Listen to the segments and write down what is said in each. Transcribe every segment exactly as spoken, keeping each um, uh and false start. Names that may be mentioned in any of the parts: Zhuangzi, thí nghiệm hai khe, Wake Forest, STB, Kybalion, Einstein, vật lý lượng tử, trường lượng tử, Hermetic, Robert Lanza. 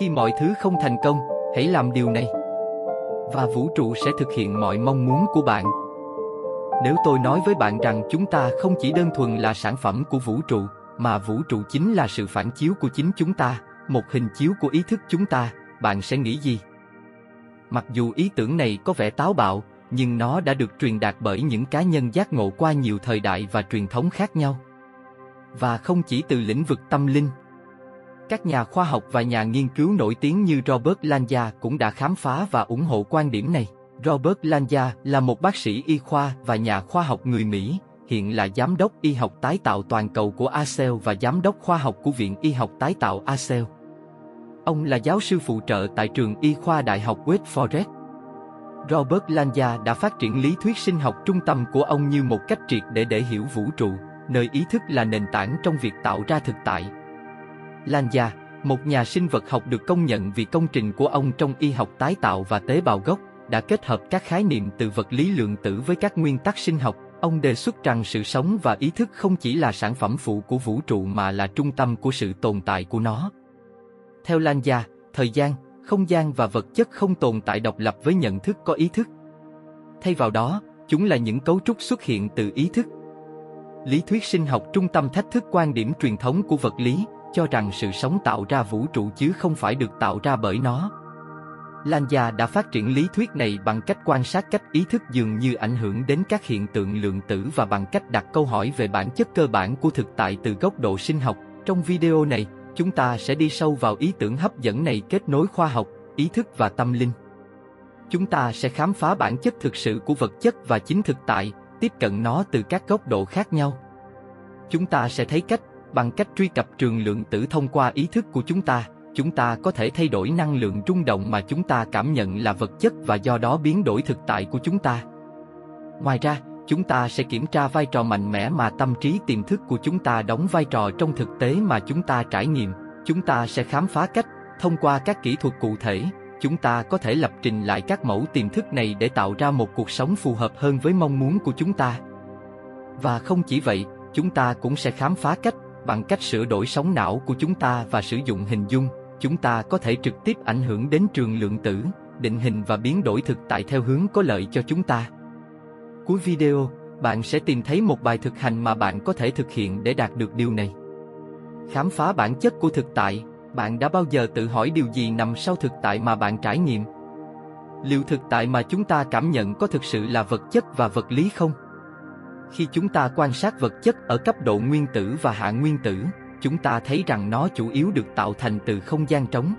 Khi mọi thứ không thành công, hãy làm điều này, và vũ trụ sẽ thực hiện mọi mong muốn của bạn. Nếu tôi nói với bạn rằng chúng ta không chỉ đơn thuần là sản phẩm của vũ trụ, mà vũ trụ chính là sự phản chiếu của chính chúng ta, một hình chiếu của ý thức chúng ta, bạn sẽ nghĩ gì? Mặc dù ý tưởng này có vẻ táo bạo, nhưng nó đã được truyền đạt bởi những cá nhân giác ngộ qua nhiều thời đại và truyền thống khác nhau. Và không chỉ từ lĩnh vực tâm linh. Các nhà khoa học và nhà nghiên cứu nổi tiếng như Robert Lanza cũng đã khám phá và ủng hộ quan điểm này. Robert Lanza là một bác sĩ y khoa và nhà khoa học người Mỹ, hiện là giám đốc y học tái tạo toàn cầu của a xê e lờ và giám đốc khoa học của Viện Y học tái tạo a xê e lờ. Ông là giáo sư phụ trợ tại trường y khoa Đại học Wake Forest. Robert Lanza đã phát triển lý thuyết sinh học trung tâm của ông như một cách triệt để để hiểu vũ trụ, nơi ý thức là nền tảng trong việc tạo ra thực tại. Lanza, một nhà sinh vật học được công nhận vì công trình của ông trong y học tái tạo và tế bào gốc, đã kết hợp các khái niệm từ vật lý lượng tử với các nguyên tắc sinh học. Ông đề xuất rằng sự sống và ý thức không chỉ là sản phẩm phụ của vũ trụ mà là trung tâm của sự tồn tại của nó. Theo Lanza, thời gian, không gian và vật chất không tồn tại độc lập với nhận thức có ý thức. Thay vào đó, chúng là những cấu trúc xuất hiện từ ý thức. Lý thuyết sinh học trung tâm thách thức quan điểm truyền thống của vật lý, cho rằng sự sống tạo ra vũ trụ chứ không phải được tạo ra bởi nó. Lanza đã phát triển lý thuyết này bằng cách quan sát cách ý thức dường như ảnh hưởng đến các hiện tượng lượng tử và bằng cách đặt câu hỏi về bản chất cơ bản của thực tại từ góc độ sinh học. Trong video này, chúng ta sẽ đi sâu vào ý tưởng hấp dẫn này kết nối khoa học, ý thức và tâm linh. Chúng ta sẽ khám phá bản chất thực sự của vật chất và chính thực tại, tiếp cận nó từ các góc độ khác nhau. Chúng ta sẽ thấy cách, bằng cách truy cập trường lượng tử thông qua ý thức của chúng ta, chúng ta có thể thay đổi năng lượng rung động mà chúng ta cảm nhận là vật chất và do đó biến đổi thực tại của chúng ta. Ngoài ra, chúng ta sẽ kiểm tra vai trò mạnh mẽ mà tâm trí tiềm thức của chúng ta đóng vai trò trong thực tế mà chúng ta trải nghiệm. Chúng ta sẽ khám phá cách, thông qua các kỹ thuật cụ thể, chúng ta có thể lập trình lại các mẫu tiềm thức này để tạo ra một cuộc sống phù hợp hơn với mong muốn của chúng ta. Và không chỉ vậy, chúng ta cũng sẽ khám phá cách, bằng cách sửa đổi sóng não của chúng ta và sử dụng hình dung, chúng ta có thể trực tiếp ảnh hưởng đến trường lượng tử, định hình và biến đổi thực tại theo hướng có lợi cho chúng ta. Cuối video, bạn sẽ tìm thấy một bài thực hành mà bạn có thể thực hiện để đạt được điều này. Khám phá bản chất của thực tại, bạn đã bao giờ tự hỏi điều gì nằm sau thực tại mà bạn trải nghiệm? Liệu thực tại mà chúng ta cảm nhận có thực sự là vật chất và vật lý không? Khi chúng ta quan sát vật chất ở cấp độ nguyên tử và hạ nguyên tử, chúng ta thấy rằng nó chủ yếu được tạo thành từ không gian trống.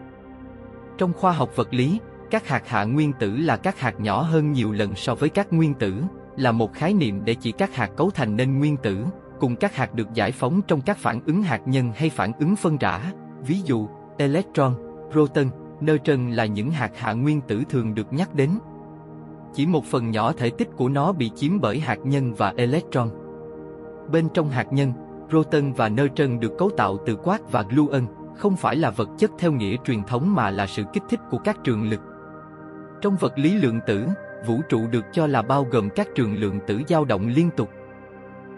Trong khoa học vật lý, các hạt hạ nguyên tử là các hạt nhỏ hơn nhiều lần so với các nguyên tử, là một khái niệm để chỉ các hạt cấu thành nên nguyên tử, cùng các hạt được giải phóng trong các phản ứng hạt nhân hay phản ứng phân rã. Ví dụ, electron, proton, neutron là những hạt hạ nguyên tử thường được nhắc đến. Chỉ một phần nhỏ thể tích của nó bị chiếm bởi hạt nhân và electron. Bên trong hạt nhân, proton và neutron được cấu tạo từ quark và gluon, không phải là vật chất theo nghĩa truyền thống mà là sự kích thích của các trường lực. Trong vật lý lượng tử, vũ trụ được cho là bao gồm các trường lượng tử dao động liên tục.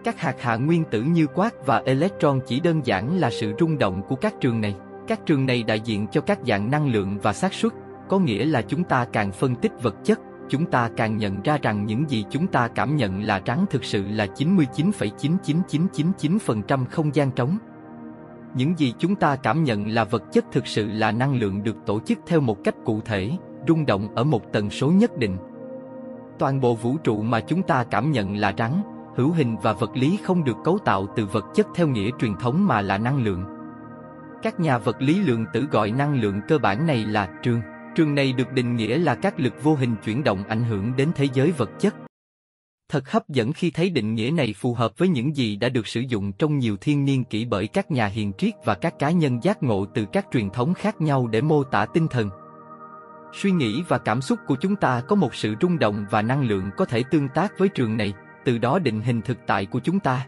Các hạt hạ nguyên tử như quark và electron chỉ đơn giản là sự rung động của các trường này. Các trường này đại diện cho các dạng năng lượng và xác suất, có nghĩa là chúng ta càng phân tích vật chất, chúng ta càng nhận ra rằng những gì chúng ta cảm nhận là trắng thực sự là chín mươi chín phẩy chín chín chín chín chín phần trăm không gian trống. Những gì chúng ta cảm nhận là vật chất thực sự là năng lượng được tổ chức theo một cách cụ thể, rung động ở một tần số nhất định. Toàn bộ vũ trụ mà chúng ta cảm nhận là trắng, hữu hình và vật lý không được cấu tạo từ vật chất theo nghĩa truyền thống mà là năng lượng. Các nhà vật lý lượng tử gọi năng lượng cơ bản này là trường. Trường này được định nghĩa là các lực vô hình chuyển động ảnh hưởng đến thế giới vật chất. Thật hấp dẫn khi thấy định nghĩa này phù hợp với những gì đã được sử dụng trong nhiều thiên niên kỷ bởi các nhà hiền triết và các cá nhân giác ngộ từ các truyền thống khác nhau để mô tả tinh thần. Suy nghĩ và cảm xúc của chúng ta có một sự rung động và năng lượng có thể tương tác với trường này, từ đó định hình thực tại của chúng ta.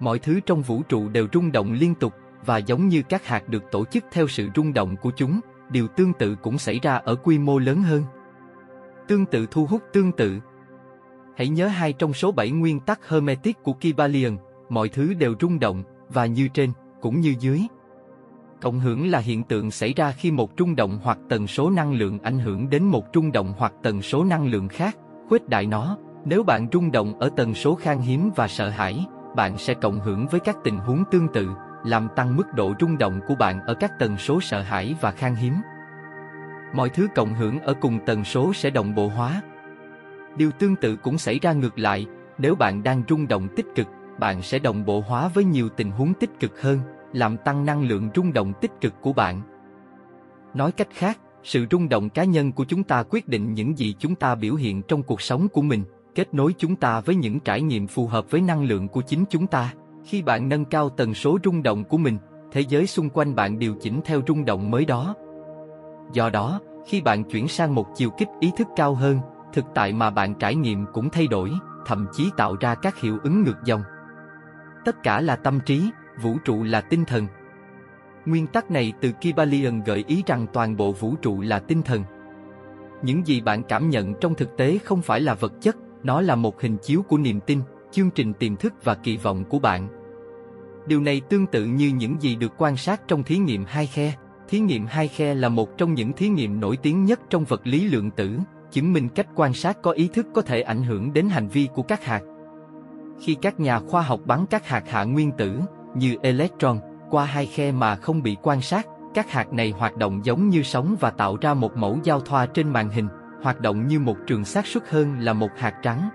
Mọi thứ trong vũ trụ đều rung động liên tục, và giống như các hạt được tổ chức theo sự rung động của chúng, điều tương tự cũng xảy ra ở quy mô lớn hơn. Tương tự thu hút tương tự. Hãy nhớ hai trong số bảy nguyên tắc Hermetic của Kybalion, mọi thứ đều rung động, và như trên, cũng như dưới. cộng hưởng là hiện tượng xảy ra khi một trung động hoặc tần số năng lượng ảnh hưởng đến một trung động hoặc tần số năng lượng khác, khuếch đại nó. Nếu bạn rung động ở tần số khan hiếm và sợ hãi, bạn sẽ cộng hưởng với các tình huống tương tự, làm tăng mức độ rung động của bạn ở các tần số sợ hãi và khan hiếm. Mọi thứ cộng hưởng ở cùng tần số sẽ đồng bộ hóa. Điều tương tự cũng xảy ra ngược lại, nếu bạn đang rung động tích cực, bạn sẽ đồng bộ hóa với nhiều tình huống tích cực hơn, làm tăng năng lượng rung động tích cực của bạn. Nói cách khác, sự rung động cá nhân của chúng ta quyết định những gì chúng ta biểu hiện trong cuộc sống của mình, kết nối chúng ta với những trải nghiệm phù hợp với năng lượng của chính chúng ta. Khi bạn nâng cao tần số rung động của mình, thế giới xung quanh bạn điều chỉnh theo rung động mới đó. Do đó, khi bạn chuyển sang một chiều kích ý thức cao hơn, thực tại mà bạn trải nghiệm cũng thay đổi, thậm chí tạo ra các hiệu ứng ngược dòng. Tất cả là tâm trí, vũ trụ là tinh thần. Nguyên tắc này từ Kybalion gợi ý rằng toàn bộ vũ trụ là tinh thần. Những gì bạn cảm nhận trong thực tế không phải là vật chất, nó là một hình chiếu của niềm tin, chương trình tiềm thức và kỳ vọng của bạn. Điều này tương tự như những gì được quan sát trong thí nghiệm hai khe. Thí nghiệm hai khe là một trong những thí nghiệm nổi tiếng nhất trong vật lý lượng tử, chứng minh cách quan sát có ý thức có thể ảnh hưởng đến hành vi của các hạt. Khi các nhà khoa học bắn các hạt hạ nguyên tử, như electron, qua hai khe mà không bị quan sát, các hạt này hoạt động giống như sóng và tạo ra một mẫu giao thoa trên màn hình, hoạt động như một trường xác suất hơn là một hạt trắng.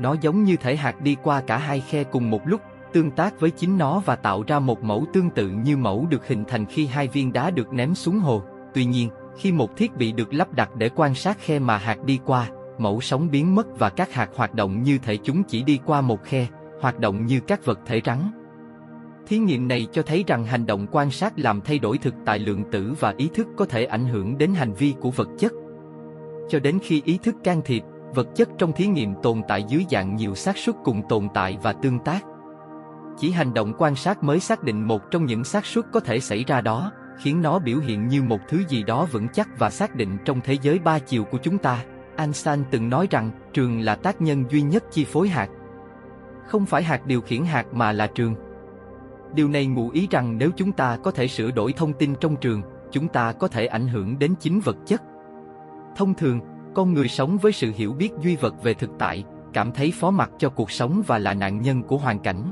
Nó giống như thể hạt đi qua cả hai khe cùng một lúc, tương tác với chính nó và tạo ra một mẫu tương tự như mẫu được hình thành khi hai viên đá được ném xuống hồ. Tuy nhiên, khi một thiết bị được lắp đặt để quan sát khe mà hạt đi qua, mẫu sóng biến mất và các hạt hoạt động như thể chúng chỉ đi qua một khe, hoạt động như các vật thể rắn. Thí nghiệm này cho thấy rằng hành động quan sát làm thay đổi thực tại lượng tử và ý thức có thể ảnh hưởng đến hành vi của vật chất. Cho đến khi ý thức can thiệp, vật chất trong thí nghiệm tồn tại dưới dạng nhiều xác suất cùng tồn tại và tương tác. Chỉ hành động quan sát mới xác định một trong những xác suất có thể xảy ra đó, khiến nó biểu hiện như một thứ gì đó vững chắc và xác định trong thế giới ba chiều của chúng ta. Einstein từng nói rằng trường là tác nhân duy nhất chi phối hạt. Không phải hạt điều khiển hạt mà là trường. Điều này ngụ ý rằng nếu chúng ta có thể sửa đổi thông tin trong trường, chúng ta có thể ảnh hưởng đến chính vật chất. Thông thường, con người sống với sự hiểu biết duy vật về thực tại, cảm thấy phó mặc cho cuộc sống và là nạn nhân của hoàn cảnh.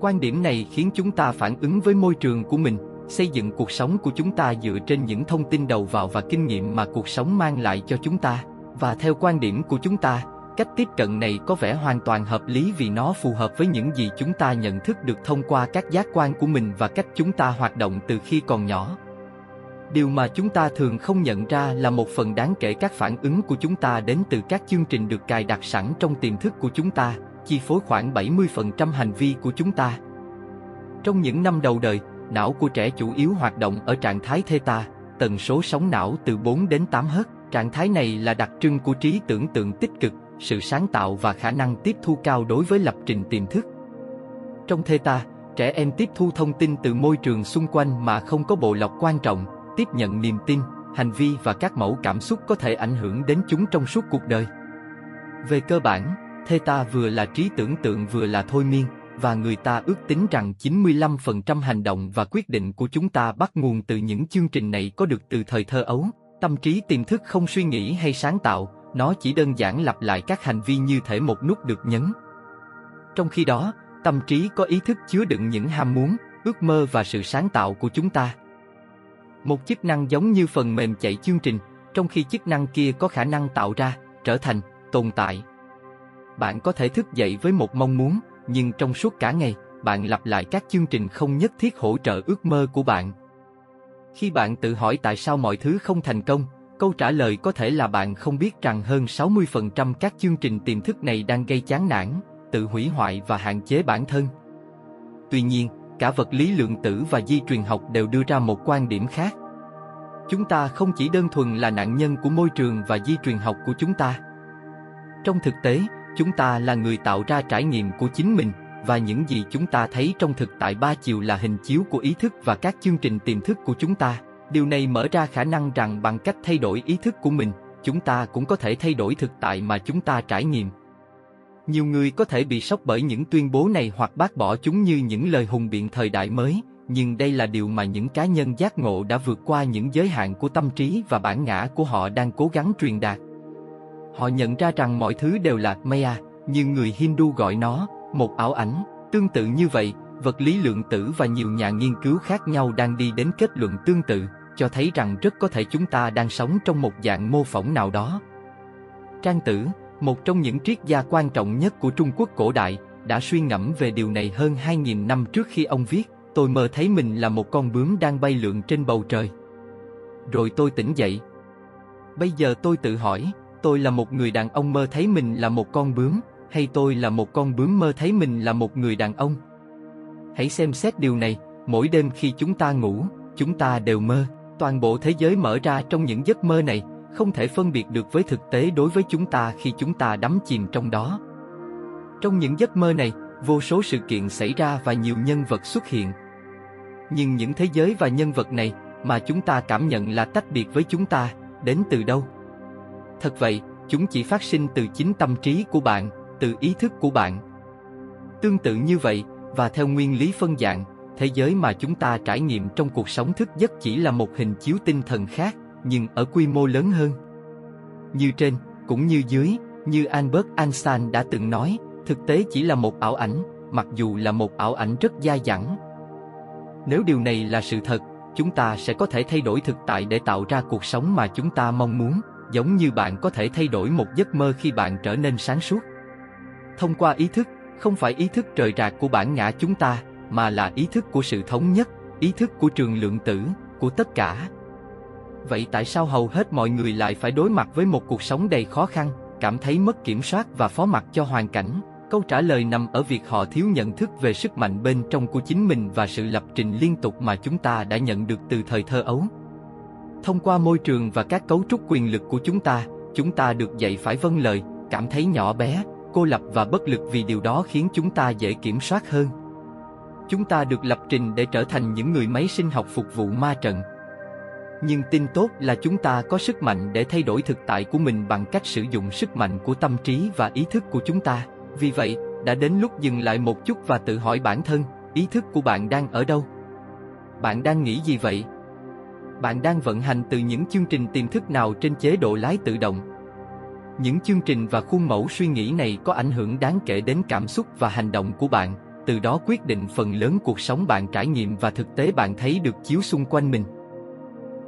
Quan điểm này khiến chúng ta phản ứng với môi trường của mình, xây dựng cuộc sống của chúng ta dựa trên những thông tin đầu vào và kinh nghiệm mà cuộc sống mang lại cho chúng ta. Và theo quan điểm của chúng ta, cách tiếp cận này có vẻ hoàn toàn hợp lý vì nó phù hợp với những gì chúng ta nhận thức được thông qua các giác quan của mình và cách chúng ta hoạt động từ khi còn nhỏ. Điều mà chúng ta thường không nhận ra là một phần đáng kể các phản ứng của chúng ta đến từ các chương trình được cài đặt sẵn trong tiềm thức của chúng ta, chi phối khoảng bảy mươi phần trăm hành vi của chúng ta. Trong những năm đầu đời, não của trẻ chủ yếu hoạt động ở trạng thái theta, tần số sóng não từ bốn đến tám héc. Trạng thái này là đặc trưng của trí tưởng tượng tích cực, sự sáng tạo và khả năng tiếp thu cao đối với lập trình tiềm thức. Trong theta, trẻ em tiếp thu thông tin từ môi trường xung quanh mà không có bộ lọc quan trọng, tiếp nhận niềm tin, hành vi và các mẫu cảm xúc có thể ảnh hưởng đến chúng trong suốt cuộc đời. Về cơ bản, theta vừa là trí tưởng tượng vừa là thôi miên, và người ta ước tính rằng chín mươi lăm phần trăm hành động và quyết định của chúng ta bắt nguồn từ những chương trình này có được từ thời thơ ấu. Tâm trí tiềm thức không suy nghĩ hay sáng tạo, nó chỉ đơn giản lặp lại các hành vi như thể một nút được nhấn. Trong khi đó, tâm trí có ý thức chứa đựng những ham muốn, ước mơ và sự sáng tạo của chúng ta. Một chức năng giống như phần mềm chạy chương trình, trong khi chức năng kia có khả năng tạo ra, trở thành, tồn tại. Bạn có thể thức dậy với một mong muốn, nhưng trong suốt cả ngày, bạn lặp lại các chương trình không nhất thiết hỗ trợ ước mơ của bạn. Khi bạn tự hỏi tại sao mọi thứ không thành công, câu trả lời có thể là bạn không biết rằng hơn sáu mươi phần trăm các chương trình tiềm thức này đang gây chán nản, tự hủy hoại và hạn chế bản thân. Tuy nhiên, cả vật lý lượng tử và di truyền học đều đưa ra một quan điểm khác. Chúng ta không chỉ đơn thuần là nạn nhân của môi trường và di truyền học của chúng ta. Trong thực tế, chúng ta là người tạo ra trải nghiệm của chính mình, và những gì chúng ta thấy trong thực tại ba chiều là hình chiếu của ý thức và các chương trình tiềm thức của chúng ta. Điều này mở ra khả năng rằng bằng cách thay đổi ý thức của mình, chúng ta cũng có thể thay đổi thực tại mà chúng ta trải nghiệm. Nhiều người có thể bị sốc bởi những tuyên bố này hoặc bác bỏ chúng như những lời hùng biện thời đại mới, nhưng đây là điều mà những cá nhân giác ngộ đã vượt qua những giới hạn của tâm trí và bản ngã của họ đang cố gắng truyền đạt. Họ nhận ra rằng mọi thứ đều là Maya, như người Hindu gọi nó, một ảo ảnh. Tương tự như vậy, vật lý lượng tử và nhiều nhà nghiên cứu khác nhau đang đi đến kết luận tương tự, cho thấy rằng rất có thể chúng ta đang sống trong một dạng mô phỏng nào đó. Trang Tử, một trong những triết gia quan trọng nhất của Trung Quốc cổ đại, đã suy ngẫm về điều này hơn hai nghìn năm trước khi ông viết: "Tôi mơ thấy mình là một con bướm đang bay lượn trên bầu trời. Rồi tôi tỉnh dậy. Bây giờ tôi tự hỏi, tôi là một người đàn ông mơ thấy mình là một con bướm, hay tôi là một con bướm mơ thấy mình là một người đàn ông?" Hãy xem xét điều này, mỗi đêm khi chúng ta ngủ, chúng ta đều mơ. Toàn bộ thế giới mở ra trong những giấc mơ này, không thể phân biệt được với thực tế đối với chúng ta khi chúng ta đắm chìm trong đó. Trong những giấc mơ này, vô số sự kiện xảy ra và nhiều nhân vật xuất hiện. Nhưng những thế giới và nhân vật này mà chúng ta cảm nhận là tách biệt với chúng ta, đến từ đâu? Thật vậy, chúng chỉ phát sinh từ chính tâm trí của bạn, từ ý thức của bạn. Tương tự như vậy, và theo nguyên lý phân dạng, thế giới mà chúng ta trải nghiệm trong cuộc sống thức giấc chỉ là một hình chiếu tinh thần khác, nhưng ở quy mô lớn hơn. Như trên, cũng như dưới, như Albert Einstein đã từng nói, thực tế chỉ là một ảo ảnh, mặc dù là một ảo ảnh rất dai dẳng. Nếu điều này là sự thật, chúng ta sẽ có thể thay đổi thực tại để tạo ra cuộc sống mà chúng ta mong muốn, giống như bạn có thể thay đổi một giấc mơ khi bạn trở nên sáng suốt. Thông qua ý thức, không phải ý thức rời rạc của bản ngã chúng ta, mà là ý thức của sự thống nhất, ý thức của trường lượng tử, của tất cả. Vậy tại sao hầu hết mọi người lại phải đối mặt với một cuộc sống đầy khó khăn, cảm thấy mất kiểm soát và phó mặc cho hoàn cảnh? Câu trả lời nằm ở việc họ thiếu nhận thức về sức mạnh bên trong của chính mình và sự lập trình liên tục mà chúng ta đã nhận được từ thời thơ ấu. Thông qua môi trường và các cấu trúc quyền lực của chúng ta, chúng ta được dạy phải vâng lời, cảm thấy nhỏ bé, cô lập và bất lực vì điều đó khiến chúng ta dễ kiểm soát hơn. Chúng ta được lập trình để trở thành những người máy sinh học phục vụ ma trận. Nhưng tin tốt là chúng ta có sức mạnh để thay đổi thực tại của mình bằng cách sử dụng sức mạnh của tâm trí và ý thức của chúng ta. Vì vậy, đã đến lúc dừng lại một chút và tự hỏi bản thân, ý thức của bạn đang ở đâu? Bạn đang nghĩ gì vậy? Bạn đang vận hành từ những chương trình tiềm thức nào trên chế độ lái tự động? Những chương trình và khuôn mẫu suy nghĩ này có ảnh hưởng đáng kể đến cảm xúc và hành động của bạn, từ đó quyết định phần lớn cuộc sống bạn trải nghiệm và thực tế bạn thấy được chiếu xung quanh mình.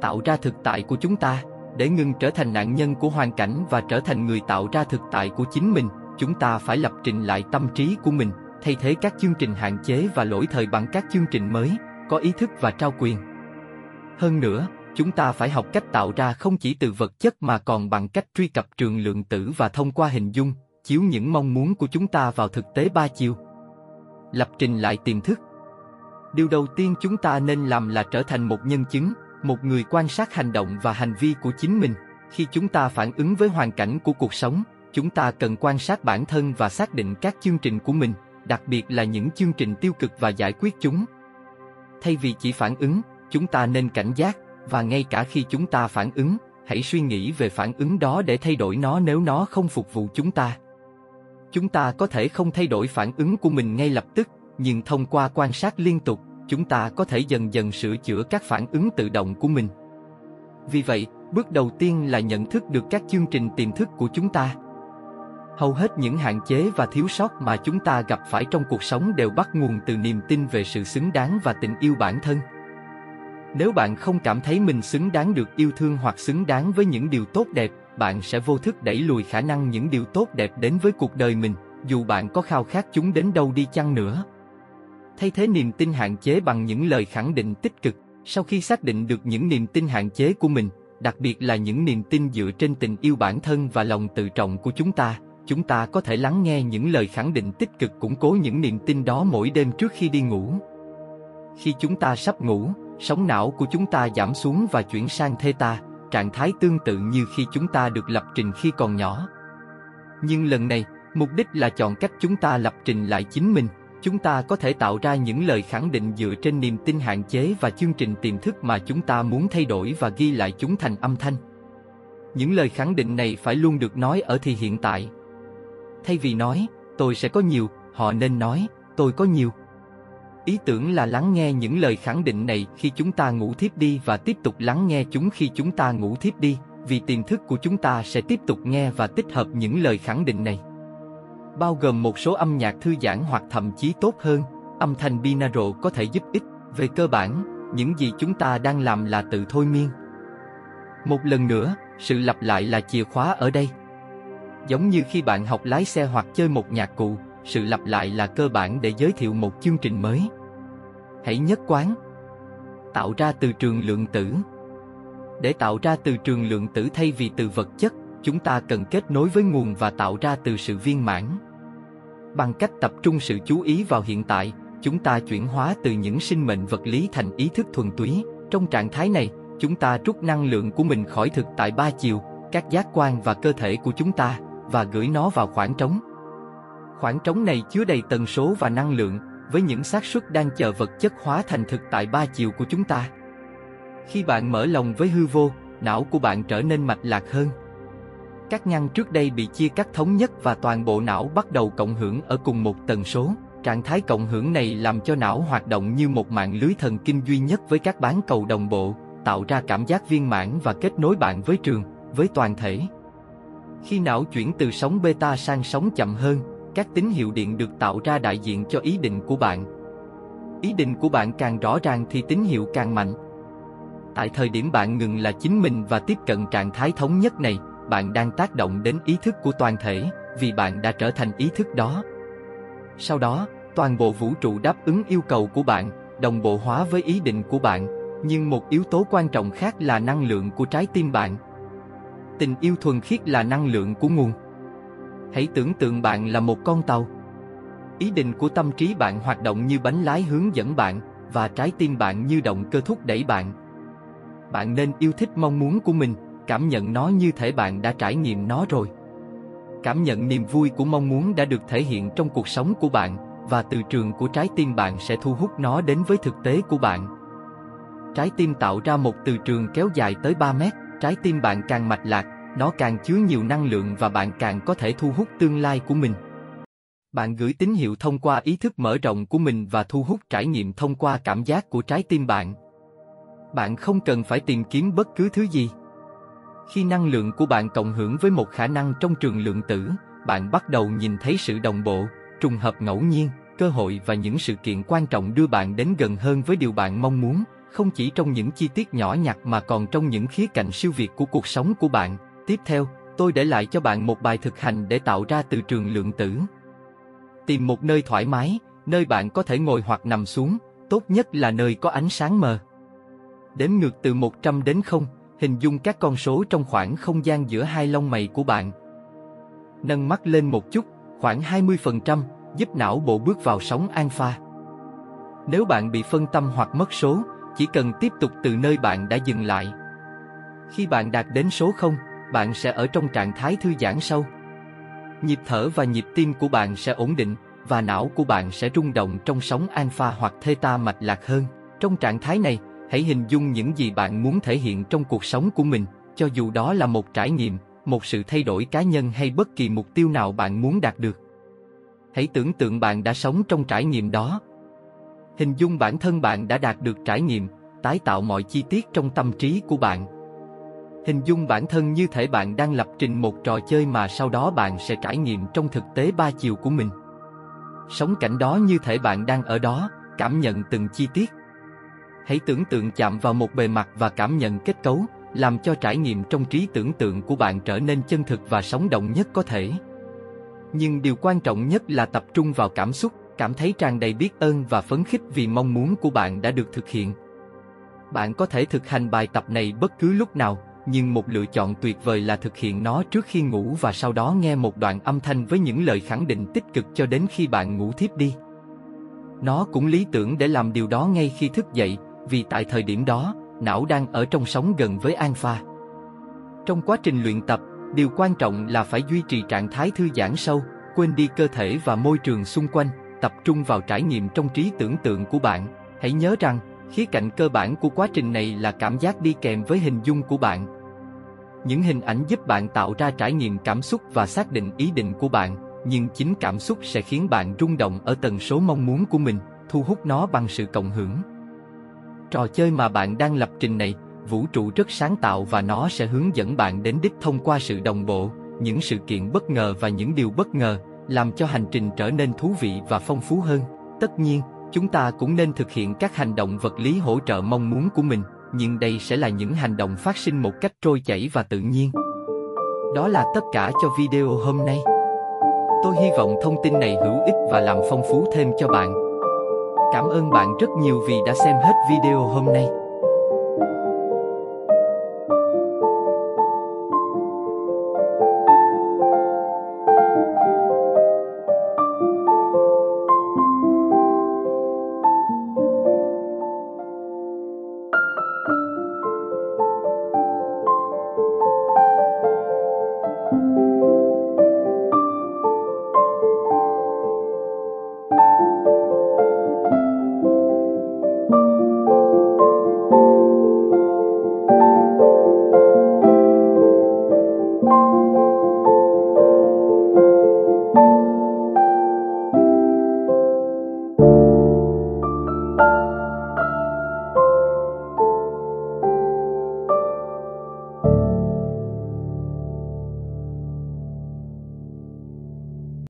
Tạo ra thực tại của chúng ta, để ngừng trở thành nạn nhân của hoàn cảnh và trở thành người tạo ra thực tại của chính mình, chúng ta phải lập trình lại tâm trí của mình, thay thế các chương trình hạn chế và lỗi thời bằng các chương trình mới, có ý thức và trao quyền. Hơn nữa, chúng ta phải học cách tạo ra không chỉ từ vật chất mà còn bằng cách truy cập trường lượng tử và thông qua hình dung, chiếu những mong muốn của chúng ta vào thực tế ba chiều. Lập trình lại tiềm thức. Điều đầu tiên chúng ta nên làm là trở thành một nhân chứng, một người quan sát hành động và hành vi của chính mình. Khi chúng ta phản ứng với hoàn cảnh của cuộc sống, chúng ta cần quan sát bản thân và xác định các chương trình của mình, đặc biệt là những chương trình tiêu cực và giải quyết chúng. Thay vì chỉ phản ứng, chúng ta nên cảnh giác, và ngay cả khi chúng ta phản ứng, hãy suy nghĩ về phản ứng đó để thay đổi nó nếu nó không phục vụ chúng ta. Chúng ta có thể không thay đổi phản ứng của mình ngay lập tức, nhưng thông qua quan sát liên tục, chúng ta có thể dần dần sửa chữa các phản ứng tự động của mình. Vì vậy, bước đầu tiên là nhận thức được các chương trình tiềm thức của chúng ta. Hầu hết những hạn chế và thiếu sót mà chúng ta gặp phải trong cuộc sống đều bắt nguồn từ niềm tin về sự xứng đáng và tình yêu bản thân. Nếu bạn không cảm thấy mình xứng đáng được yêu thương hoặc xứng đáng với những điều tốt đẹp, bạn sẽ vô thức đẩy lùi khả năng những điều tốt đẹp đến với cuộc đời mình, dù bạn có khao khát chúng đến đâu đi chăng nữa. Thay thế niềm tin hạn chế bằng những lời khẳng định tích cực. Sau khi xác định được những niềm tin hạn chế của mình, đặc biệt là những niềm tin dựa trên tình yêu bản thân và lòng tự trọng của chúng ta, chúng ta có thể lắng nghe những lời khẳng định tích cực củng cố những niềm tin đó mỗi đêm trước khi đi ngủ. Khi chúng ta sắp ngủ, sóng não của chúng ta giảm xuống và chuyển sang theta, trạng thái tương tự như khi chúng ta được lập trình khi còn nhỏ. Nhưng lần này, mục đích là chọn cách chúng ta lập trình lại chính mình. Chúng ta có thể tạo ra những lời khẳng định dựa trên niềm tin hạn chế và chương trình tiềm thức mà chúng ta muốn thay đổi và ghi lại chúng thành âm thanh. Những lời khẳng định này phải luôn được nói ở thì hiện tại. Thay vì nói, tôi sẽ có nhiều, họ nên nói, tôi có nhiều. Ý tưởng là lắng nghe những lời khẳng định này khi chúng ta ngủ thiếp đi và tiếp tục lắng nghe chúng khi chúng ta ngủ thiếp đi, vì tiềm thức của chúng ta sẽ tiếp tục nghe và tích hợp những lời khẳng định này. Bao gồm một số âm nhạc thư giãn hoặc thậm chí tốt hơn, âm thanh binaural có thể giúp ích. Về cơ bản, những gì chúng ta đang làm là tự thôi miên. Một lần nữa, sự lặp lại là chìa khóa ở đây. Giống như khi bạn học lái xe hoặc chơi một nhạc cụ, sự lặp lại là cơ bản để giới thiệu một chương trình mới. Hãy nhất quán. Tạo ra từ trường lượng tử. Để tạo ra từ trường lượng tử thay vì từ vật chất, chúng ta cần kết nối với nguồn và tạo ra từ sự viên mãn. Bằng cách tập trung sự chú ý vào hiện tại, chúng ta chuyển hóa từ những sinh mệnh vật lý thành ý thức thuần túy. Trong trạng thái này, chúng ta rút năng lượng của mình khỏi thực tại ba chiều, các giác quan và cơ thể của chúng ta, và gửi nó vào khoảng trống. Khoảng trống này chứa đầy tần số và năng lượng, với những xác suất đang chờ vật chất hóa thành thực tại ba chiều của chúng ta. Khi bạn mở lòng với hư vô, não của bạn trở nên mạch lạc hơn. Các nhăn trước đây bị chia cắt thống nhất và toàn bộ não bắt đầu cộng hưởng ở cùng một tần số. Trạng thái cộng hưởng này làm cho não hoạt động như một mạng lưới thần kinh duy nhất với các bán cầu đồng bộ, tạo ra cảm giác viên mãn và kết nối bạn với trường, với toàn thể. Khi não chuyển từ sóng beta sang sóng chậm hơn, các tín hiệu điện được tạo ra đại diện cho ý định của bạn. Ý định của bạn càng rõ ràng thì tín hiệu càng mạnh. Tại thời điểm bạn ngừng là chính mình và tiếp cận trạng thái thống nhất này, bạn đang tác động đến ý thức của toàn thể, vì bạn đã trở thành ý thức đó. Sau đó, toàn bộ vũ trụ đáp ứng yêu cầu của bạn, đồng bộ hóa với ý định của bạn, nhưng một yếu tố quan trọng khác là năng lượng của trái tim bạn. Tình yêu thuần khiết là năng lượng của nguồn. Hãy tưởng tượng bạn là một con tàu. Ý định của tâm trí bạn hoạt động như bánh lái hướng dẫn bạn, và trái tim bạn như động cơ thúc đẩy bạn. Bạn nên yêu thích mong muốn của mình, cảm nhận nó như thể bạn đã trải nghiệm nó rồi. Cảm nhận niềm vui của mong muốn đã được thể hiện trong cuộc sống của bạn, và từ trường của trái tim bạn sẽ thu hút nó đến với thực tế của bạn. Trái tim tạo ra một từ trường kéo dài tới ba mét, trái tim bạn càng mạch lạc, nó càng chứa nhiều năng lượng và bạn càng có thể thu hút tương lai của mình. Bạn gửi tín hiệu thông qua ý thức mở rộng của mình và thu hút trải nghiệm thông qua cảm giác của trái tim bạn. Bạn không cần phải tìm kiếm bất cứ thứ gì. Khi năng lượng của bạn cộng hưởng với một khả năng trong trường lượng tử, bạn bắt đầu nhìn thấy sự đồng bộ, trùng hợp ngẫu nhiên, cơ hội và những sự kiện quan trọng đưa bạn đến gần hơn với điều bạn mong muốn, không chỉ trong những chi tiết nhỏ nhặt mà còn trong những khía cạnh siêu việt của cuộc sống của bạn. Tiếp theo, tôi để lại cho bạn một bài thực hành để tạo ra từ trường lượng tử. Tìm một nơi thoải mái, nơi bạn có thể ngồi hoặc nằm xuống, tốt nhất là nơi có ánh sáng mờ. Đếm ngược từ một trăm đến không. Hình dung các con số trong khoảng không gian giữa hai lông mày của bạn. Nâng mắt lên một chút, khoảng hai mươi phần trăm, giúp não bộ bước vào sóng alpha. Nếu bạn bị phân tâm hoặc mất số, chỉ cần tiếp tục từ nơi bạn đã dừng lại. Khi bạn đạt đến số không, bạn sẽ ở trong trạng thái thư giãn sâu. Nhịp thở và nhịp tim của bạn sẽ ổn định, và não của bạn sẽ rung động trong sóng alpha hoặc theta mạch lạc hơn. Trong trạng thái này, hãy hình dung những gì bạn muốn thể hiện trong cuộc sống của mình, cho dù đó là một trải nghiệm, một sự thay đổi cá nhân hay bất kỳ mục tiêu nào bạn muốn đạt được. Hãy tưởng tượng bạn đã sống trong trải nghiệm đó. Hình dung bản thân bạn đã đạt được trải nghiệm, tái tạo mọi chi tiết trong tâm trí của bạn. Hình dung bản thân như thể bạn đang lập trình một trò chơi mà sau đó bạn sẽ trải nghiệm trong thực tế ba chiều của mình. Sống cảnh đó như thể bạn đang ở đó, cảm nhận từng chi tiết. Hãy tưởng tượng chạm vào một bề mặt và cảm nhận kết cấu, làm cho trải nghiệm trong trí tưởng tượng của bạn trở nên chân thực và sống động nhất có thể. Nhưng điều quan trọng nhất là tập trung vào cảm xúc, cảm thấy tràn đầy biết ơn và phấn khích vì mong muốn của bạn đã được thực hiện. Bạn có thể thực hành bài tập này bất cứ lúc nào, nhưng một lựa chọn tuyệt vời là thực hiện nó trước khi ngủ và sau đó nghe một đoạn âm thanh với những lời khẳng định tích cực cho đến khi bạn ngủ thiếp đi. Nó cũng lý tưởng để làm điều đó ngay khi thức dậy, vì tại thời điểm đó, não đang ở trong sóng gần với alpha. Trong quá trình luyện tập, điều quan trọng là phải duy trì trạng thái thư giãn sâu, quên đi cơ thể và môi trường xung quanh, tập trung vào trải nghiệm trong trí tưởng tượng của bạn. Hãy nhớ rằng, khía cạnh cơ bản của quá trình này là cảm giác đi kèm với hình dung của bạn. Những hình ảnh giúp bạn tạo ra trải nghiệm cảm xúc và xác định ý định của bạn, nhưng chính cảm xúc sẽ khiến bạn rung động ở tần số mong muốn của mình. thu hút nó bằng sự cộng hưởng. Trò chơi mà bạn đang lập trình này, vũ trụ rất sáng tạo và nó sẽ hướng dẫn bạn đến đích thông qua sự đồng bộ, những sự kiện bất ngờ và những điều bất ngờ, làm cho hành trình trở nên thú vị và phong phú hơn. Tất nhiên, chúng ta cũng nên thực hiện các hành động vật lý hỗ trợ mong muốn của mình, nhưng đây sẽ là những hành động phát sinh một cách trôi chảy và tự nhiên. Đó là tất cả cho video hôm nay. Tôi hy vọng thông tin này hữu ích và làm phong phú thêm cho bạn. Cảm ơn bạn rất nhiều vì đã xem hết video hôm nay.